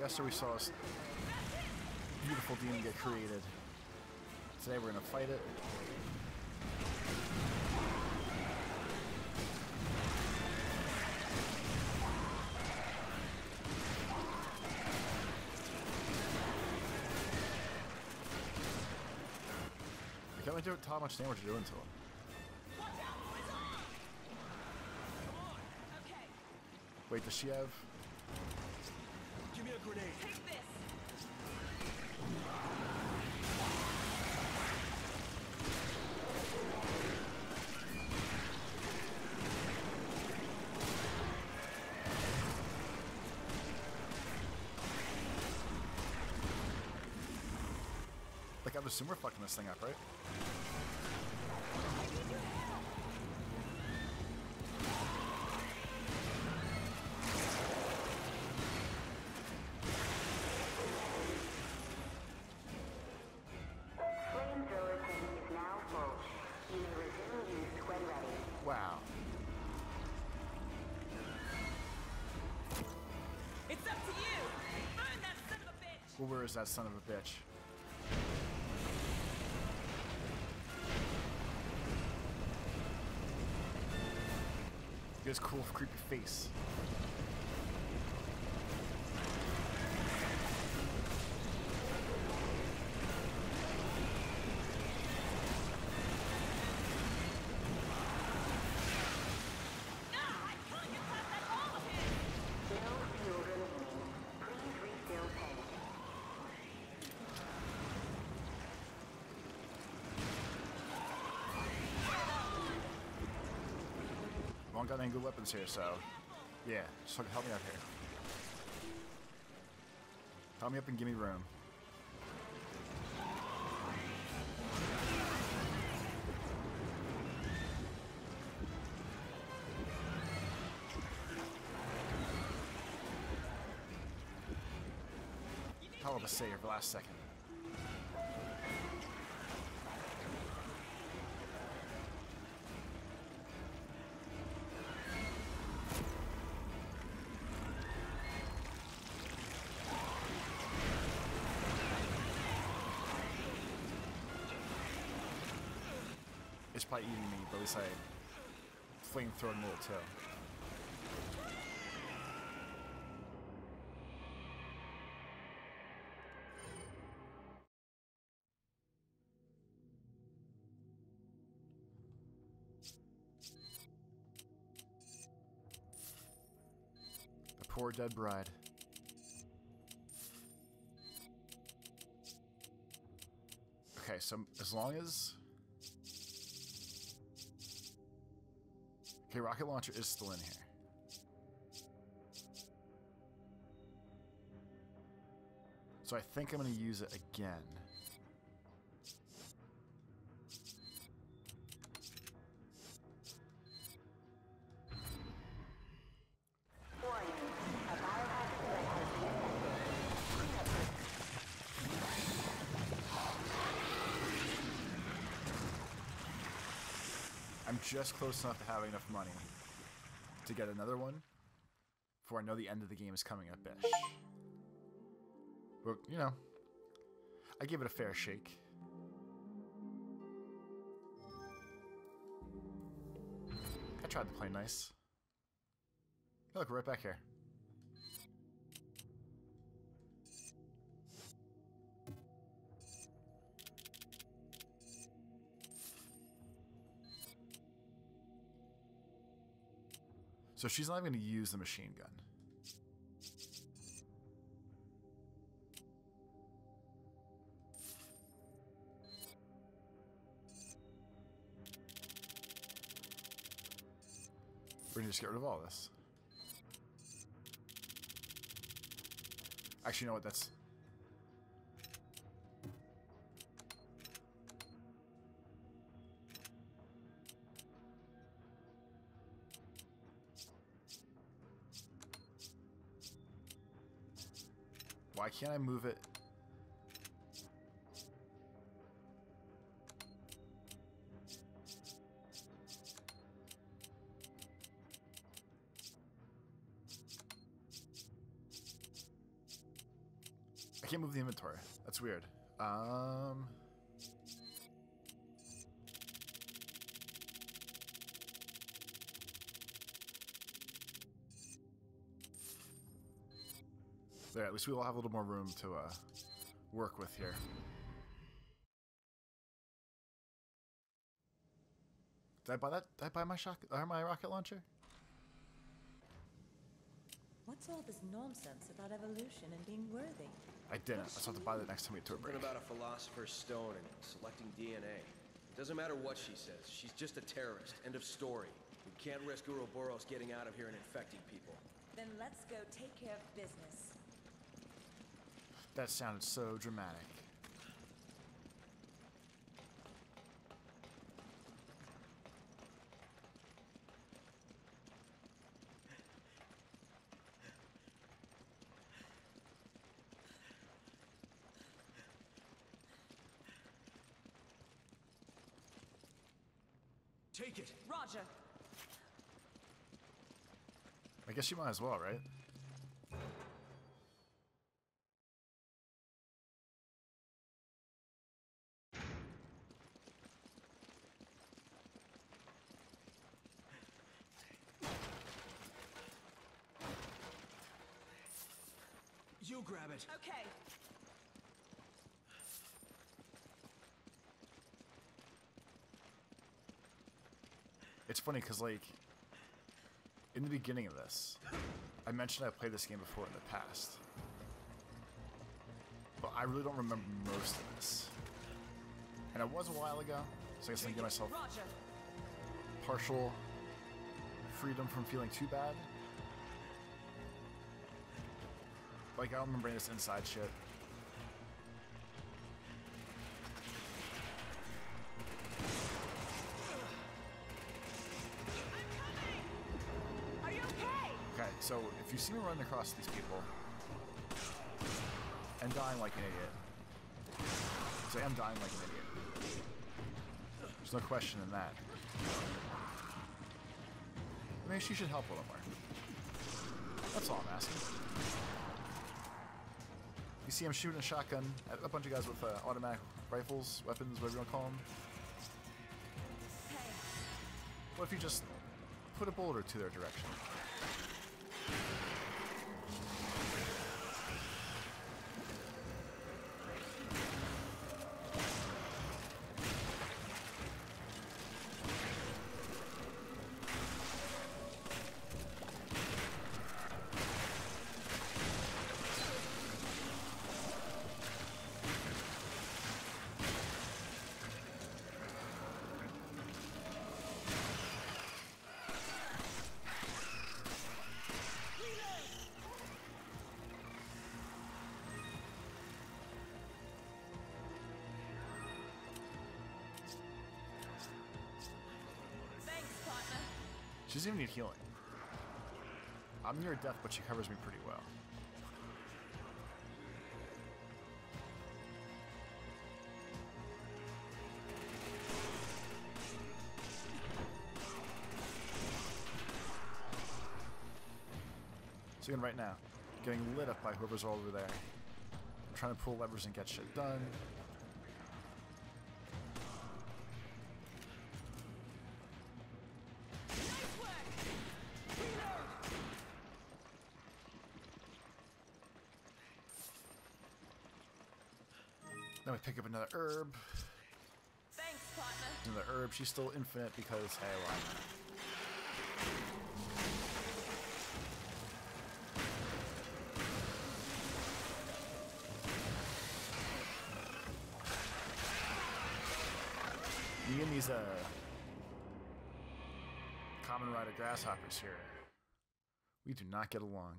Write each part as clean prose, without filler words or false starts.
Yesterday we saw this beautiful demon get created. Today we're gonna fight it. I can't really tell how much damage you're doing to him. Wait, does she have? Give me a grenade. Take this. Like, I'm assuming we're fucking this thing up, right? I need your help. Wow. It's up to you. Burn that son of a bitch. Well, where is that son of a bitch? Look at his cool, creepy face. I don't got any good weapons here, so yeah, just help me out here. Help me up and give me room. Hell of a save, last second. It's probably eating me, but at least I flamethrower a little too. The poor dead bride. Okay, so as long as. Okay, rocket launcher is still in here. So I think I'm gonna use it again. I'm just close enough to having enough money to get another one before I know the end of the game is coming up-ish. But, you know, I give it a fair shake. I tried to play nice. Oh, look, we're right back here. So she's not even going to use the machine gun. We're going to just get rid of all this. Actually, you know what? That's... Why can't I move it? can't move the inventory. That's weird. There, at least we will have a little more room to work with here. Did I buy that? Did I buy my rocket launcher? What's all this nonsense about evolution and being worthy? I didn't. I still have to buy that next time we do a break. Something about a philosopher's stone and selecting DNA. It doesn't matter what she says. She's just a terrorist. End of story. We can't risk Uroboros getting out of here and infecting people. Then let's go take care of business. That sounded so dramatic. Take it. Roger. I guess you might as well, right? You grab it. Okay. It's funny because, like, in the beginning of this, I mentioned I played this game before in the past, but I really don't remember most of this. And it was a while ago, so I guess I can give myself partial freedom from feeling too bad. Like, I don't remember any of this inside shit. So if you see me running across these people and dying like an idiot, because I am dying like an idiot, there's no question in that. Maybe she should help a little more. That's all I'm asking. You see I'm shooting a shotgun at a bunch of guys with automatic rifles, weapons, whatever you want to call them. What if you just put a boulder to their direction? She doesn't even need healing. I'm near death, but she covers me pretty well. So again, right now, getting lit up by whoever's all over there. I'm trying to pull levers and get shit done. Then we pick up another herb. Thanks, partner. Another herb. She's still infinite because, hey, why not? Me and these common rider grasshoppers here, we do not get along.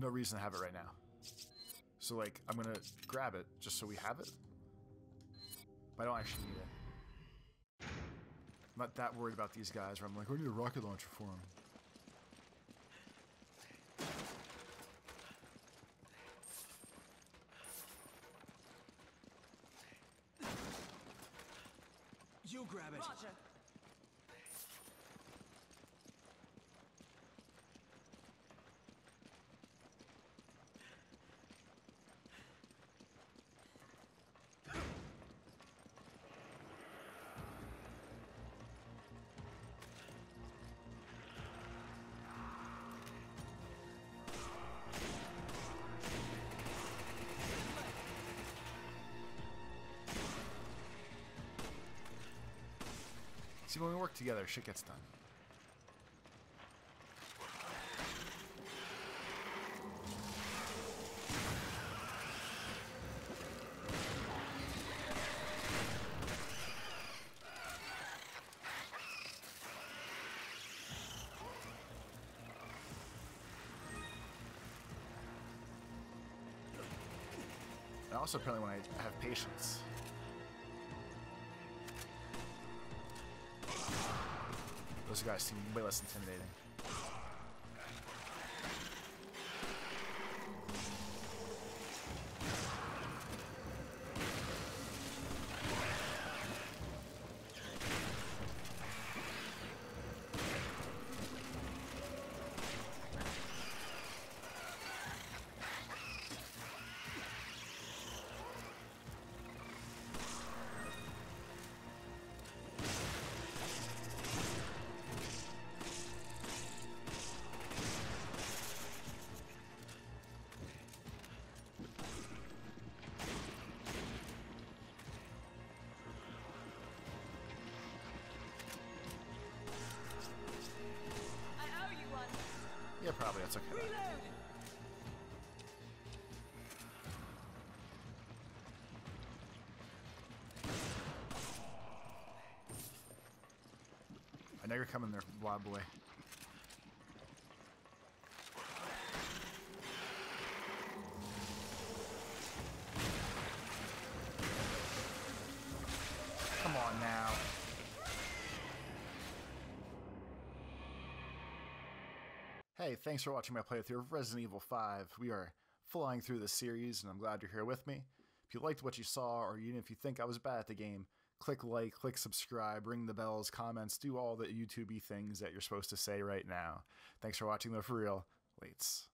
No reason to have it right now. So, like, I'm gonna grab it just so we have it. But I don't actually need it. I'm not that worried about these guys where I'm like, we need a rocket launcher for them. You grab it. Roger. See, when we work together, shit gets done. I also apparently want to have patience. Those guys seem way less intimidating. Yeah, probably, that's okay. Reload. I know you're coming there, wild boy. Come on now. Hey, thanks for watching my playthrough of Resident Evil 5. We are flying through this series, and I'm glad you're here with me. If you liked what you saw, or even if you think I was bad at the game, click like, click subscribe, ring the bells, comments, do all the YouTube-y things that you're supposed to say right now. Thanks for watching, though, for real. Lates.